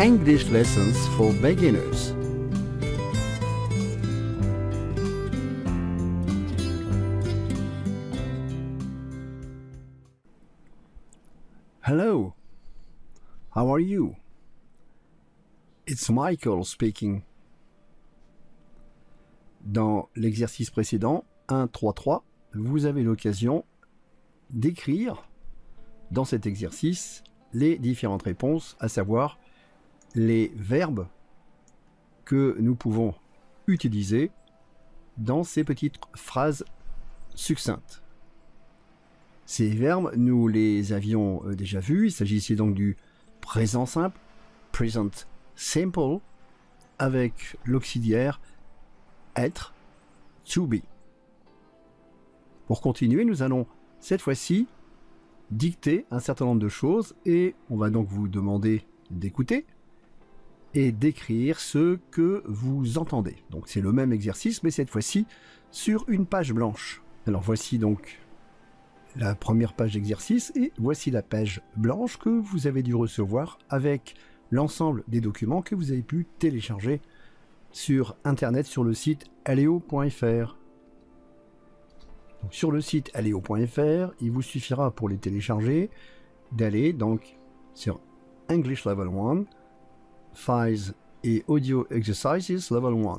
English lessons for beginners. Hello, how are you? It's Michael speaking. Dans l'exercice précédent, 1-3-3, vous avez l'occasion d'écrire dans cet exercice les différentes réponses, à savoir les verbes que nous pouvons utiliser dans ces petites phrases succinctes. Ces verbes, nous les avions déjà vus. Il s'agissait donc du présent simple, present simple, avec l'auxiliaire être, to be. Pour continuer, nous allons cette fois-ci dicter un certain nombre de choses et on va donc vous demander d'écouter et d'écrire ce que vous entendez. Donc c'est le même exercice, mais cette fois-ci sur une page blanche. Alors voici donc la première page d'exercice et voici la page blanche que vous avez dû recevoir avec l'ensemble des documents que vous avez pu télécharger sur internet sur le site aleo.fr. Sur le site aleo.fr, il vous suffira pour les télécharger d'aller donc sur English Level 1, Files et Audio Exercises Level 1.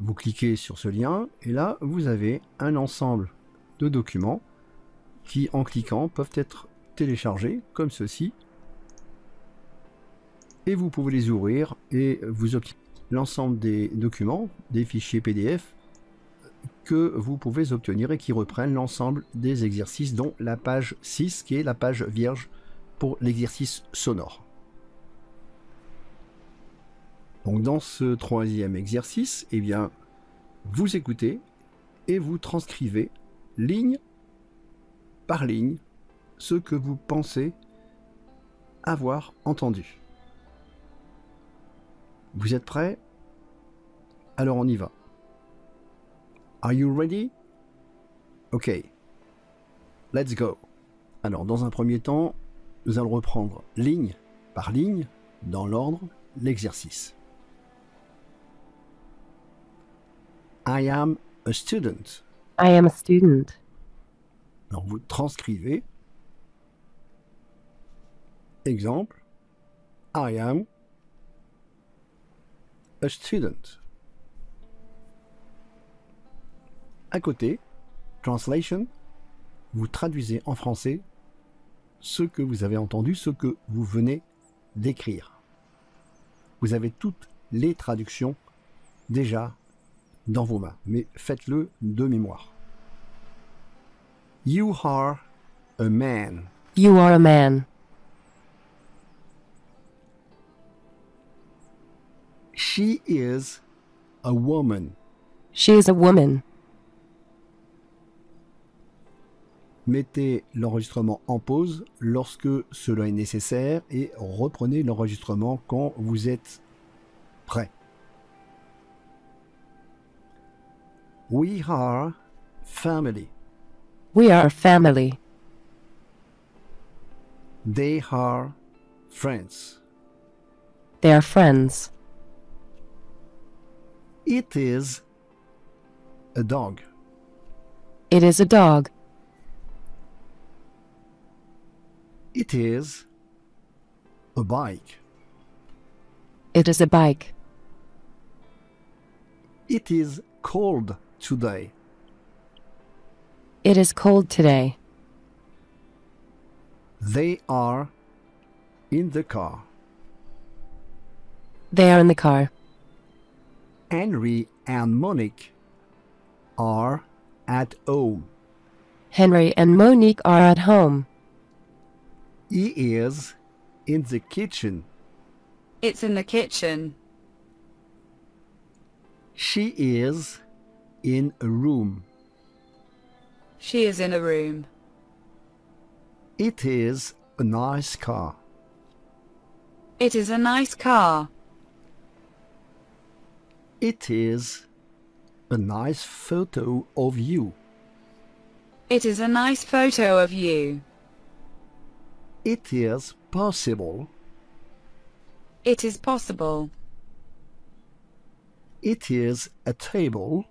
Vous cliquez sur ce lien et là vous avez un ensemble de documents qui, en cliquant, peuvent être téléchargés comme ceci. Et vous pouvez les ouvrir et vous obtenez l'ensemble des documents, des fichiers PDF que vous pouvez obtenir et qui reprennent l'ensemble des exercices, dont la page 6 qui est la page vierge pour l'exercice sonore. Donc dans ce troisième exercice, eh bien, vous écoutez et vous transcrivez ligne par ligne ce que vous pensez avoir entendu. Vous êtes prêts? Alors on y va. Are you ready? Ok. Let's go. Alors dans un premier temps, nous allons reprendre ligne par ligne, dans l'ordre, l'exercice. I am a student. I am a student. Alors vous transcrivez. Exemple. I am a student. À côté, translation, vous traduisez en français ce que vous avez entendu, ce que vous venez d'écrire. Vous avez toutes les traductions déjà dans vos mains, mais faites-le de mémoire. You are a man. You are a man. She is a woman. She is a woman. Mettez l'enregistrement en pause lorsque cela est nécessaire et reprenez l'enregistrement quand vous êtes prêt. We are family. We are family. They are friends. They are friends. It is a dog. It is a dog. It is a bike. It is a bike. It is cold today. It is cold today. They are in the car. They are in the car. Henry and Monique are at home. Henry and Monique are at home. He is in the kitchen. It's in the kitchen. She is in a room. She is in a room. It is a nice car. It is a nice car. It is a nice photo of you. It is a nice photo of you. It is possible. It is possible. It is a table.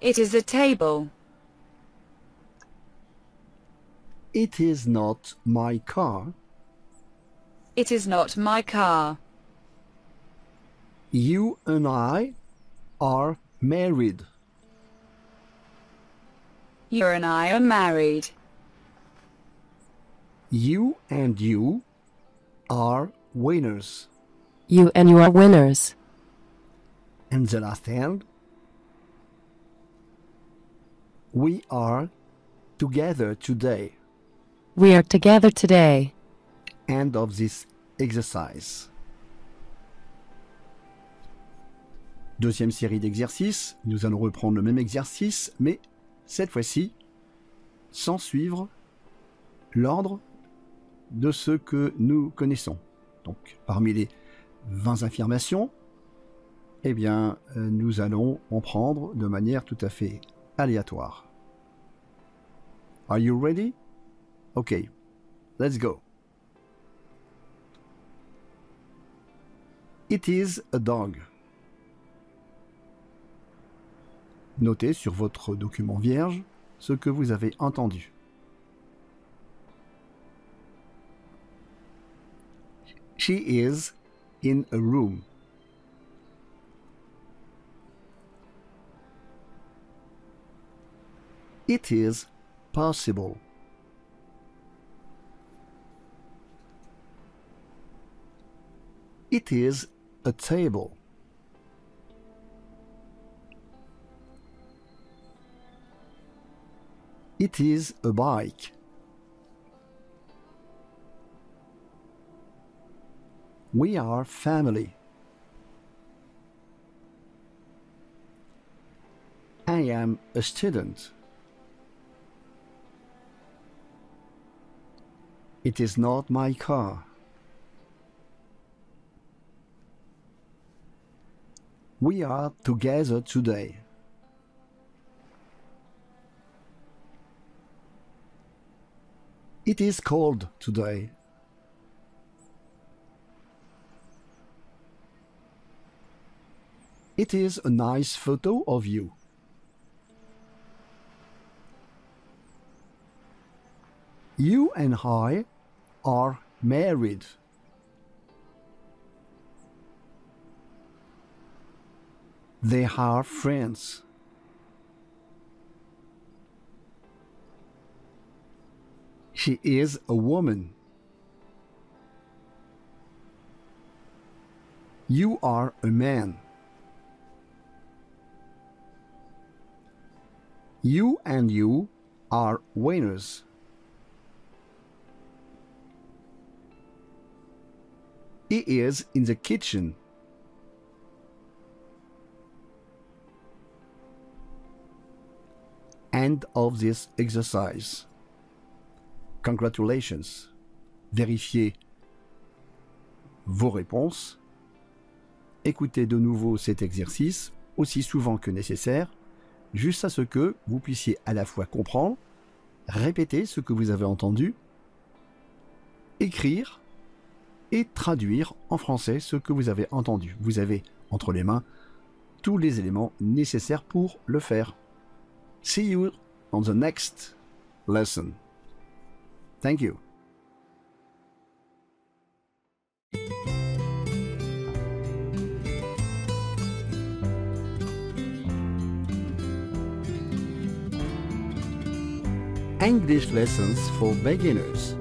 It is a table. It is not my car. It is not my car. You and I are married. You and I are married. You and you are winners. You and you are winners. And the last hand. We are together today. We are together today. End of this exercise. Deuxième série d'exercices. Nous allons reprendre le même exercice, mais cette fois-ci, sans suivre l'ordre de ce que nous connaissons. Donc, parmi les 20 affirmations, eh bien, nous allons en prendre de manière tout à fait aléatoire. Are you ready? Okay, let's go. It is a dog. Notez sur votre document vierge ce que vous avez entendu. She is in a room. It is possible. It is a table. It is a bike. We are family. I am a student. It is not my car. We are together today. It is cold today. It is a nice photo of you. You and I are married. They are friends. She is a woman. You are a man. You and you are winners. He is in the kitchen. End of this exercise. Congratulations. Vérifiez vos réponses. Écoutez de nouveau cet exercice aussi souvent que nécessaire, juste à ce que vous puissiez à la fois comprendre, répéter ce que vous avez entendu, écrire et traduire en français ce que vous avez entendu. Vous avez entre les mains tous les éléments nécessaires pour le faire. See you on the next lesson. Thank you. English lessons for beginners.